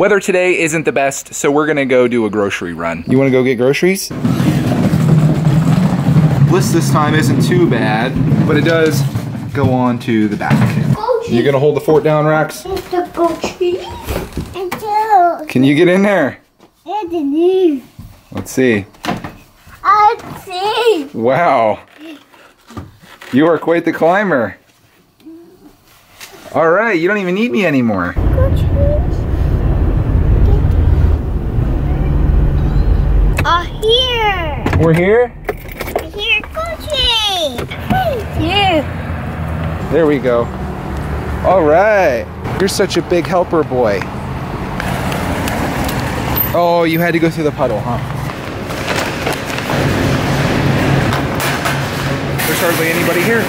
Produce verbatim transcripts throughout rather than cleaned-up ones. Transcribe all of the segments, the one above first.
Weather today isn't the best, so we're gonna go do a grocery run. You wanna go get groceries? List this time isn't too bad, but it does go on to the back. You're gonna hold the fort down, Rax? Can you get in there? Let's see. Let's see. Wow. You are quite the climber. All right, you don't even need me anymore. Uh, here. We're here? Here, Gucci. Thank you. There we go. All right. You're such a big helper boy. Oh, you had to go through the puddle, huh? There's hardly anybody here.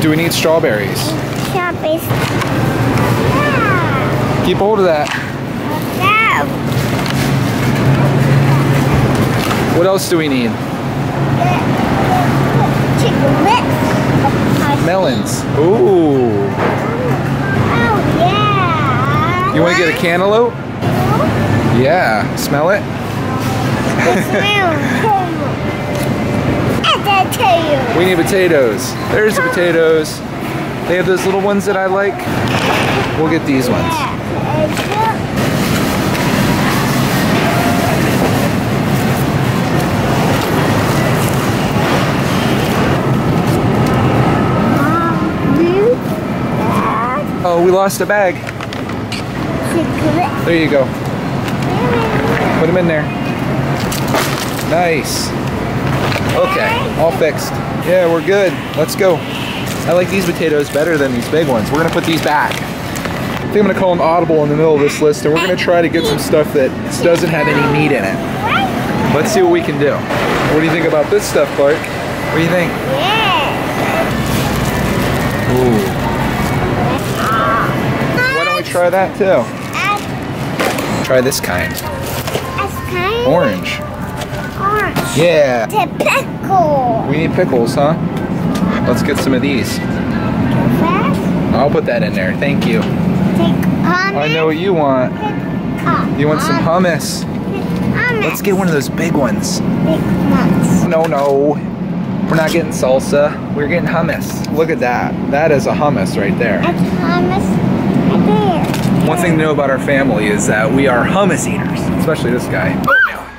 Do we need strawberries? Strawberries. Yeah. Keep hold of that. No. What else do we need? Melons. Ooh. Oh, yeah. You want to get a cantaloupe? Yeah. Smell it? It smells. We need potatoes. There's the potatoes. They have those little ones that I like. We'll get these ones. Oh, we lost a bag. There you go. Put them in there. Nice. Okay, all fixed. Yeah, we're good. Let's go. I like these potatoes better than these big ones. We're gonna put these back. I think I'm gonna call an audible in the middle of this list, and we're gonna try to get some stuff that doesn't have any meat in it. Let's see what we can do. What do you think about this stuff, Clark? What do you think? Yeah. Ooh. Why don't we try that too? Try this kind. Orange. Orange. Yeah. Pickle. We need pickles, huh? Let's get some of these. I'll put that in there. Thank you. I know what you want. You want some hummus? Let's get one of those big ones. No, no. We're not getting salsa. We're getting hummus. Look at that. That is a hummus right there. That's hummus right there. One thing to know about our family is that we are hummus eaters, especially this guy.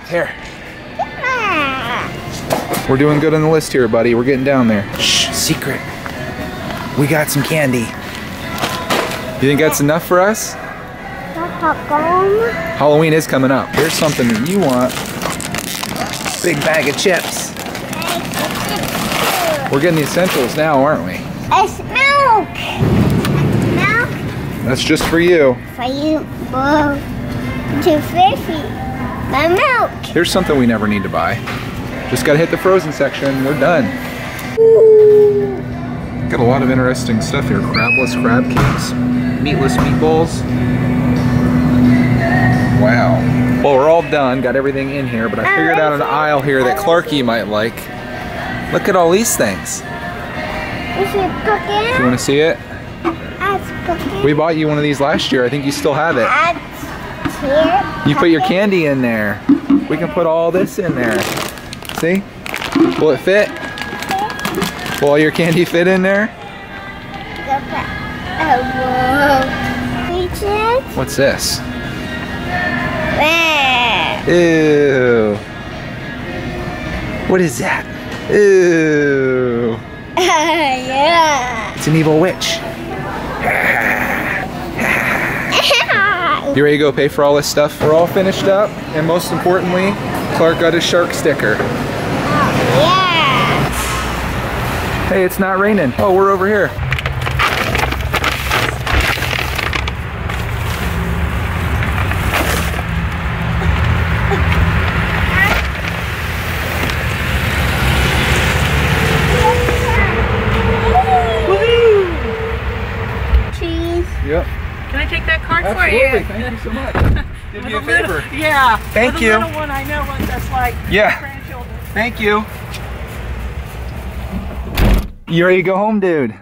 Here. We're doing good on the list here, buddy. We're getting down there. Shh, secret. We got some candy. You think that's enough for us? Halloween is coming up. Here's something that you want. Big bag of chips. We're getting the essentials now, aren't we? It's milk. Milk. That's just for you. For you, bro. Too fishy. My milk. Here's something we never need to buy. Just gotta hit the frozen section, we're done. Ooh. Got a lot of interesting stuff here. Crabless crab cakes, meatless meatballs. Wow. Well, we're all done, got everything in here, but I figured out an aisle here that Clarky might like. Look at all these things. Do you wanna see it? We bought you one of these last year, I think you still have it. You put your candy in there. We can put all this in there. See? Will it fit? Will all your candy fit in there? What's this? Ew. What is that? Ew. Yeah. It's an evil witch. You ready to go pay for all this stuff? We're all finished up, and most importantly, Clark got his shark sticker. Yeah. Hey, it's not raining. Oh, we're over here. Cheese. Yep. Can I take that card Absolutely. for you? Thank you so much. Did me a favor. Little, yeah. Thank you. Little one, I know one that's like yeah. grandchildren. Thank you. You ready to go home, dude?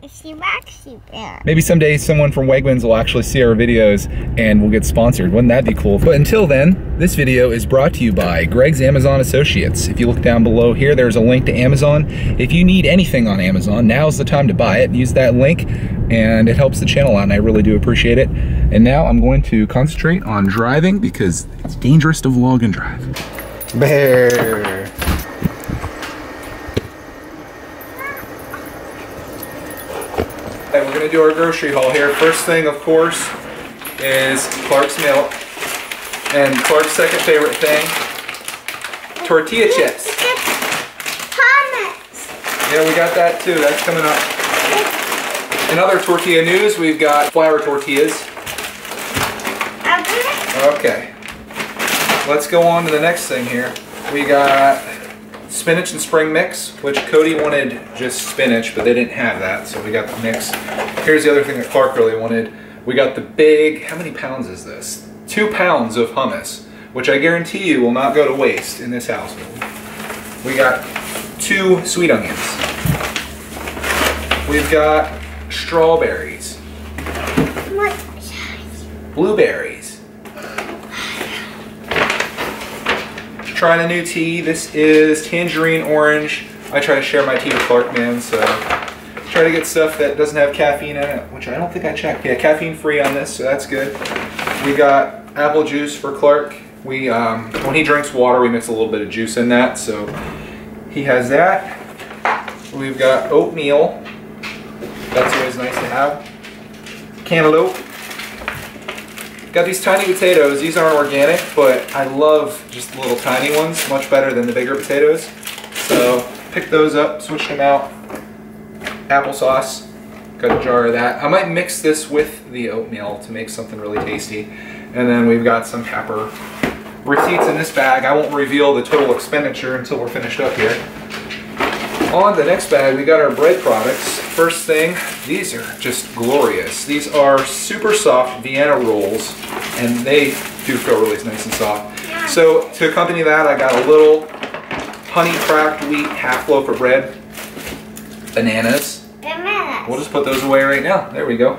If she rocks, she bears. Maybe someday someone from Wegmans will actually see our videos and we'll get sponsored. Wouldn't that be cool? But until then, this video is brought to you by Greg's Amazon Associates. If you look down below here, there's a link to Amazon. If you need anything on Amazon, now's the time to buy it. Use that link and it helps the channel out and I really do appreciate it. And now I'm going to concentrate on driving because it's dangerous to vlog and drive. Bear. We're going to do our grocery haul here. First thing, of course, is Clark's milk. And Clark's second favorite thing, tortilla it's chips. It's hummus. Yeah, we got that too. That's coming up. In other tortilla news, we've got flour tortillas. Okay. Let's go on to the next thing here. We got spinach and spring mix, which Cody wanted just spinach, but they didn't have that, so we got the mix. Here's the other thing that Clark really wanted. We got the big, how many pounds is this? Two pounds of hummus, which I guarantee you will not go to waste in this household. We got two sweet onions. We've got strawberries. Blueberries. Trying a new tea. This is tangerine orange. I try to share my tea with Clark, man, so try to get stuff that doesn't have caffeine in it, which I don't think I checked. Yeah, caffeine free on this, so that's good. We got apple juice for Clark. We, um, when he drinks water, we mix a little bit of juice in that, so he has that. We've got oatmeal. That's always nice to have. Cantaloupe. Got these tiny potatoes. These aren't organic, but I love just the little tiny ones much better than the bigger potatoes. So pick those up, switch them out. Applesauce. Got a jar of that. I might mix this with the oatmeal to make something really tasty. And then we've got some pepper. Receipts in this bag. I won't reveal the total expenditure until we're finished up here. On the next bag, we got our bread products. First thing, these are just glorious. These are super soft Vienna rolls, and they do feel really nice and soft. Yeah. So to accompany that, I got a little honey cracked wheat half loaf of bread. Bananas. Bananas. We'll just put those away right now. There we go.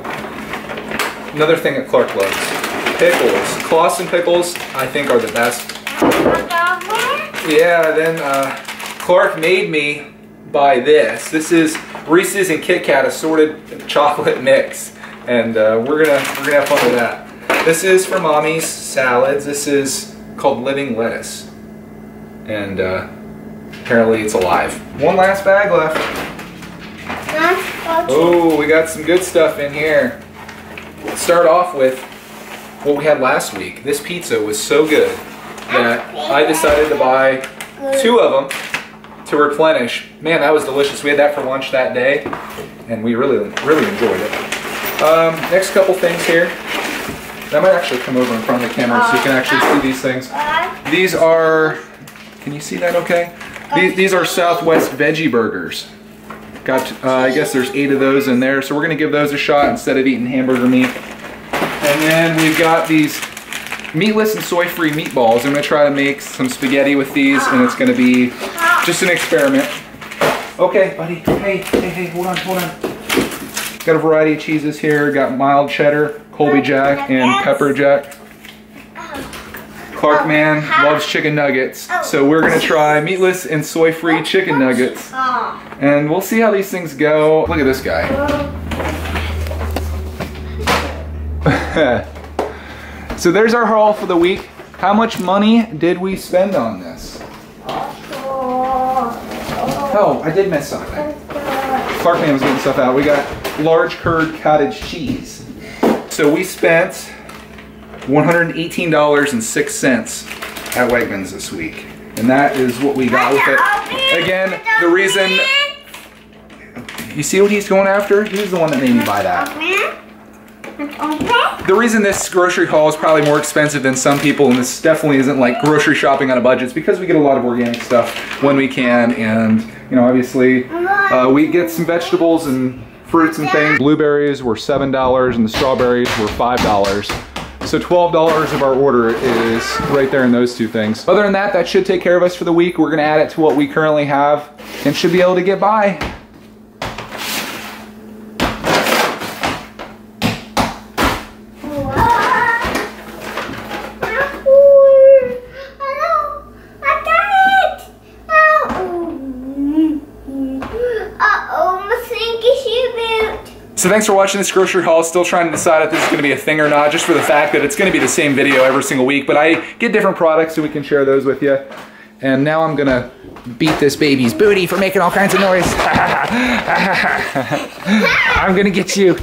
Another thing that Clark loves. Pickles. Claussen pickles, I think, are the best. Yeah, then uh, Clark made me buy this. This is Reese's and Kit Kat assorted chocolate mix, and uh, we're gonna we're gonna have fun with that. This is for mommy's salads. This is called living lettuce, and uh, apparently it's alive. One last bag left. Oh, we got some good stuff in here. Let's start off with what we had last week. This pizza was so good that I decided to buy two of them to replenish. Man, that was delicious. We had that for lunch that day, and we really, really enjoyed it. Um, next couple things here. That might actually come over in front of the camera so you can actually see these things. These are, can you see that okay? These, these are Southwest veggie burgers. Got, uh, I guess there's eight of those in there, so we're gonna give those a shot instead of eating hamburger meat. And then we've got these meatless and soy-free meatballs. I'm gonna try to make some spaghetti with these, and it's gonna be just an experiment. Okay, buddy. Hey, hey, hey, hold on, hold on. Got a variety of cheeses here. Got mild cheddar, Colby Jack, and pepper jack. Clark man loves chicken nuggets, so we're gonna try meatless and soy-free chicken nuggets. And we'll see how these things go. Look at this guy. So there's our haul for the week. How much money did we spend on this? Oh, I did miss something. Clark man was getting stuff out. We got large curd cottage cheese. So we spent one hundred eighteen dollars and six cents at Wegmans this week. And that is what we got with it. Again, the reason... You see what he's going after? He's the one that made me buy that. The reason this grocery haul is probably more expensive than some people, and this definitely isn't like grocery shopping on a budget, is because we get a lot of organic stuff when we can, and... You know, obviously, uh, we get some vegetables and fruits and things. Blueberries were seven dollars and the strawberries were five dollars. So twelve dollars of our order is right there in those two things. Other than that, that should take care of us for the week. We're gonna add it to what we currently have and should be able to get by. So thanks for watching this grocery haul. Still trying to decide if this is gonna be a thing or not, just for the fact that it's gonna be the same video every single week, but I get different products so we can share those with you. And now I'm gonna beat this baby's booty for making all kinds of noise. I'm gonna get you.